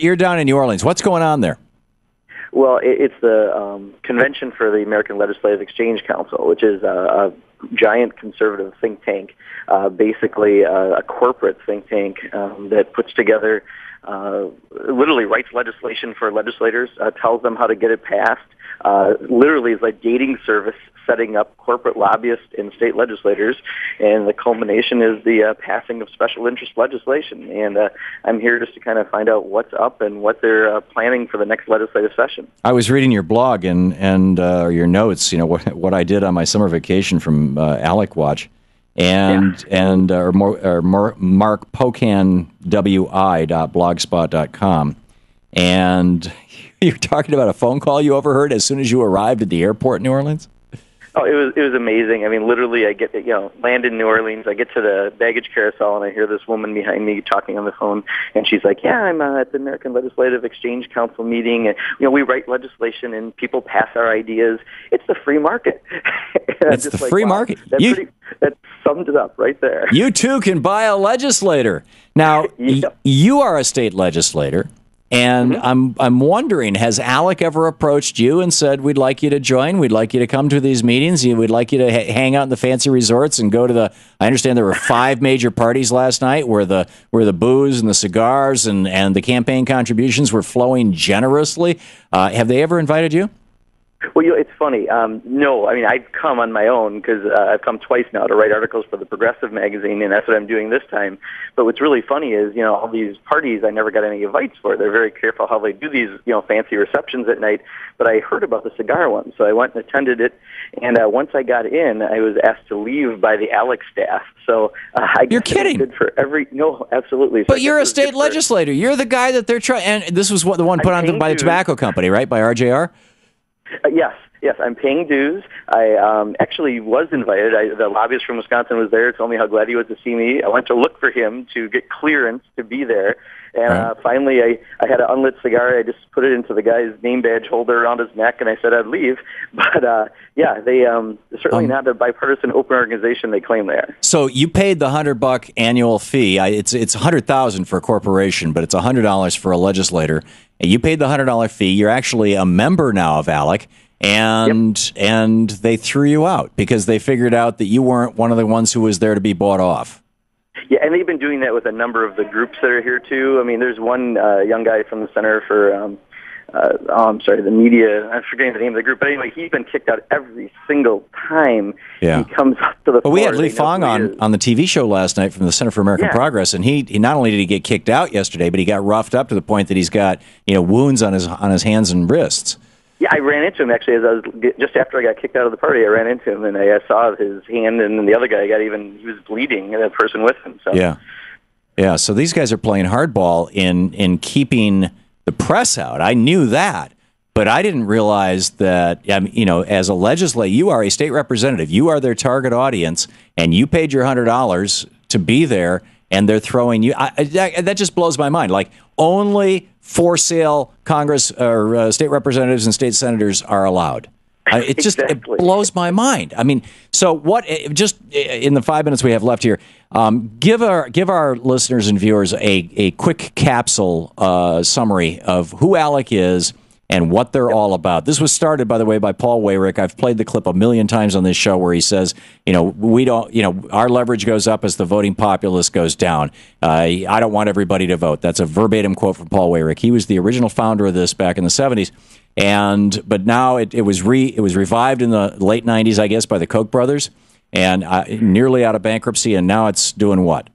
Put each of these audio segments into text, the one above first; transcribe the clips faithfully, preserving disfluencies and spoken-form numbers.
you're down in New Orleans. What's going on there? Well, it's the um, convention for the American Legislative Exchange Council, which is a, a giant conservative think tank, uh, basically a, a corporate think tank um, that puts together, uh, literally writes legislation for legislators, uh, tells them how to get it passed. Uh, literally is like dating service, setting up corporate lobbyists and state legislators, and the culmination is the uh, passing of special interest legislation. And uh, I'm here just to kind of find out what's up and what they're uh, planning for the next legislative session. I was reading your blog and and uh, or your notes, you know, what what I did on my summer vacation from uh, Alec Watch, and yeah. and uh, or, more, or more, Mark Pocan wi dot blogspot dot com, and you're talking about a phone call you overheard as soon as you arrived at the airport in New Orleans? Oh, it was it was amazing. I mean, literally, I get you know, land in New Orleans, I get to the baggage carousel, and I hear this woman behind me talking on the phone, and she's like, "Yeah, I'm uh, at the American Legislative Exchange Council meeting, and you know, we write legislation, and people pass our ideas. It's the free market." It's the like, free wow, market. That, you, pretty, that summed it up right there. You too can buy a legislator. Now, yeah. y- you are a state legislator. And mm-hmm. I'm I'm wondering, has Alec ever approached you and said, we'd like you to join, we'd like you to come to these meetings, we'd like you to ha- hang out in the fancy resorts and go to the, I understand there were five major parties last night where the where the booze and the cigars and, and the campaign contributions were flowing generously. Uh, have they ever invited you? Well, you know, it's funny. Um, no, I mean, I've come on my own because uh, I've come twice now to write articles for the Progressive magazine, and that's what I'm doing this time. But what's really funny is, you know, all these parties, I never got any invites for. They're very careful how they do these, you know, fancy receptions at night. But I heard about the cigar one, so I went and attended it. And uh, once I got in, I was asked to leave by the Alex staff. So uh, I you're kidding. Good for every no, absolutely. But so you're a state legislator. You're the guy that they're trying. And this was what the one put I on by the tobacco company, right? By R J R. Uh, yes, yes, I'm paying dues. I um, actually was invited. I, the lobbyist from Wisconsin was there, told me how glad he was to see me. I went to look for him to get clearance to be there. And uh, finally, I, I had an unlit cigar. I just put it into the guy's name badge holder around his neck, and I said I'd leave. But, uh, yeah, they um, certainly um, not a bipartisan open organization they claim they are. So you paid the one hundred buck annual fee. I, it's it's one hundred thousand dollars for a corporation, but it's one hundred dollars for a legislator. And you paid the one hundred dollars fee. You're actually a member now of ALEC, and yep. and they threw you out because they figured out that you weren't one of the ones who was there to be bought off. Yeah, and they've been doing that with a number of the groups that are here, too. I mean, there's one uh, young guy from the Center for, um, uh, oh, I'm sorry, the media. I'm forgetting the name of the group. But anyway, he's been kicked out every single time yeah. he comes up to the floor. Well, we had Lee Fong on, on the T V show last night from the Center for American yeah. Progress, and he, he not only did he get kicked out yesterday, but he got roughed up to the point that he's got you know wounds on his on his hands and wrists. Yeah, I ran into him, actually, as I was, just after I got kicked out of the party, I ran into him, and I saw his hand, and then the other guy got even, he was bleeding, and that person with him. So. Yeah, yeah. So these guys are playing hardball in, in keeping the press out. I knew that, but I didn't realize that, you know, as a legislator, you are a state representative. You are their target audience, and you paid your one hundred dollars to be there, and they're throwing you. I, I, that just blows my mind. Like, only for sale Congress or uh, state representatives and state senators are allowed. Uh, it just exactly. it blows my mind. I mean, so what? Just in the five minutes we have left here, um, give our give our listeners and viewers a a quick capsule uh, summary of who ALEC is and what they're all about. This was started, by the way, by Paul Weyrick. I've played the clip a million times on this show where he says, you know, we don't, you know, our leverage goes up as the voting populace goes down. Uh, I don't want everybody to vote. That's a verbatim quote from Paul Weyrick. He was the original founder of this back in the seventies. And but now it, it was re it was revived in the late nineties, I guess, by the Koch brothers and uh, nearly out of bankruptcy. And now it's doing what?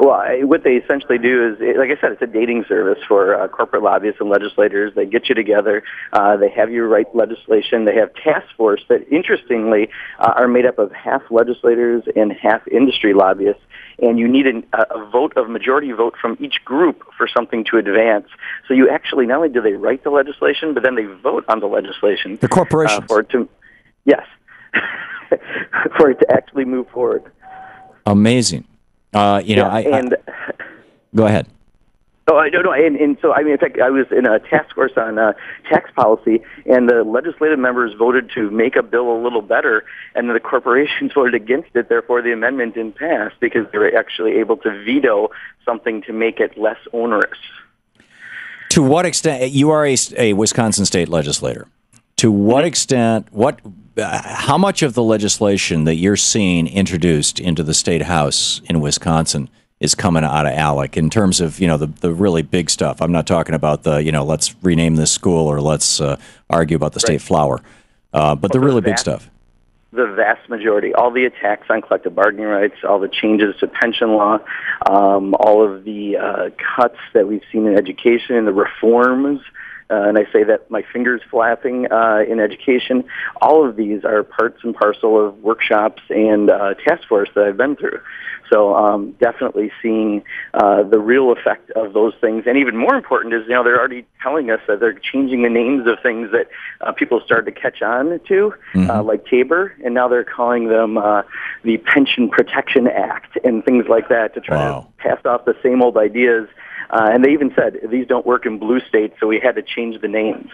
Well, what they essentially do is, like I said, it's a dating service for uh, corporate lobbyists and legislators. They get you together. Uh, they have you write legislation. They have task force that, interestingly, uh, are made up of half legislators and half industry lobbyists. And you need an, a vote of majority vote from each group for something to advance. So you actually, not only do they write the legislation, but then they vote on the legislation. The corporations. Uh, for it to, yes. for it to actually move forward. Amazing. Uh, you know, yeah, I, and, I, go ahead. Oh, I don't know. And, and so, I mean, in fact, I was in a task force on uh, tax policy, and the legislative members voted to make a bill a little better, and the corporations voted against it. Therefore, the amendment didn't pass because they were actually able to veto something to make it less onerous. To what extent, you are a, a Wisconsin state legislator, to what extent, what, uh, how much of the legislation that you're seeing introduced into the state house in Wisconsin is coming out of ALEC in terms of, you know, the, the really big stuff? I'm not talking about the, you know, let's rename this school or let's uh, argue about the state flower, uh, but well, the really vast, big stuff. The vast majority, all the attacks on collective bargaining rights, all the changes to pension law, um, all of the uh, cuts that we've seen in education, the reforms, Uh, and I say that my fingers flapping uh, in education, all of these are parts and parcel of workshops and uh, task force that I've been through. So um, definitely seeing uh, the real effect of those things. And even more important is, you know, they're already telling us that they're changing the names of things that uh, people started to catch on to, mm-hmm. uh, like Tabor, and now they're calling them uh, the Pension Protection Act and things like that to try wow. to pass off the same old ideas. Uh, and they even said, these don't work in blue states, so we had to change the names.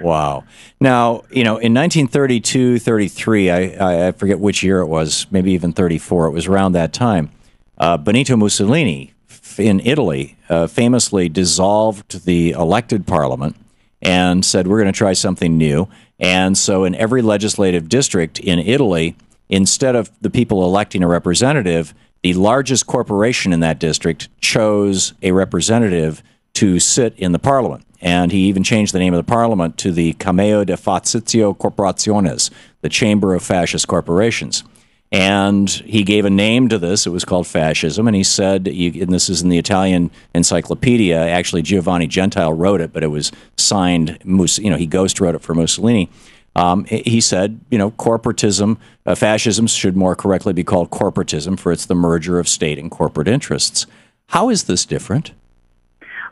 Wow. Now, you know, in nineteen thirty-two, thirty-three, I, I forget which year it was, maybe even thirty-four, it was around that time, uh, Benito Mussolini in Italy uh, famously dissolved the elected parliament and said, we're going to try something new. And so in every legislative district in Italy, instead of the people electing a representative, the largest corporation in that district chose a representative to sit in the parliament. And he even changed the name of the parliament to the Camera dei Fasci e delle Corporazioni, the Chamber of Fascist Corporations. And he gave a name to this. It was called fascism. And he said, you, and this is in the Italian encyclopedia. Actually, Giovanni Gentile wrote it, but it was signed, you know, he ghost wrote it for Mussolini. Um, he said, you know, corporatism, uh, fascism should more correctly be called corporatism, for it's the merger of state and corporate interests. How is this different?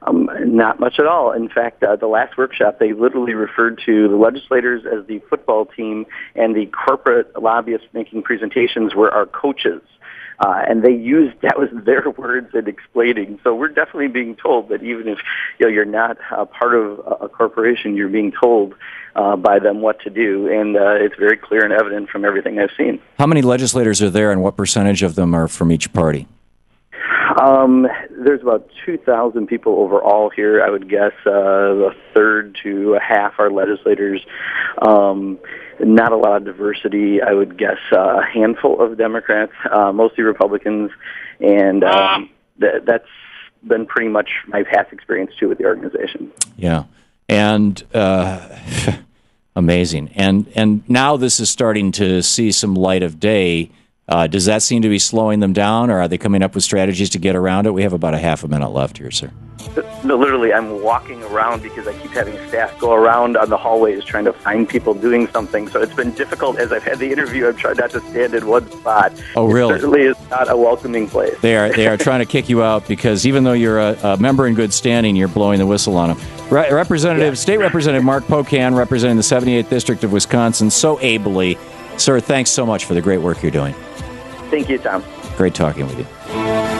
Um, not much at all. In fact, uh, the last workshop, they literally referred to the legislators as the football team, and the corporate lobbyists making presentations were our coaches. Uh, and they used, that was their words in explaining. So we're definitely being told that even if, you know, you're not uh, part of a corporation, you're being told uh, by them what to do. And uh, it's very clear and evident from everything I've seen. How many legislators are there, and what percentage of them are from each party? Um, there's about two thousand people overall here. I would guess uh, a third to a half are legislators. Um, not a lot of diversity. I would guess uh, a handful of Democrats, uh, mostly Republicans, and um, th- that's been pretty much my past experience, too, with the organization. Yeah, and uh, amazing. And, and now this is starting to see some light of day. Uh, does that seem to be slowing them down, or are they coming up with strategies to get around it? We have about a half a minute left here, sir. No, literally, I'm walking around because I keep having staff go around on the hallways trying to find people doing something. So it's been difficult. As I've had the interview, I've tried not to stand in one spot. Oh, really? It certainly is not a welcoming place. They are they are trying to kick you out because even though you're a, a member in good standing, you're blowing the whistle on them. Re- Representative, yeah. State Representative Mark Pocan, representing the seventy-eighth District of Wisconsin, so ably. Sir, thanks so much for the great work you're doing. Thank you, Tom. Great talking with you.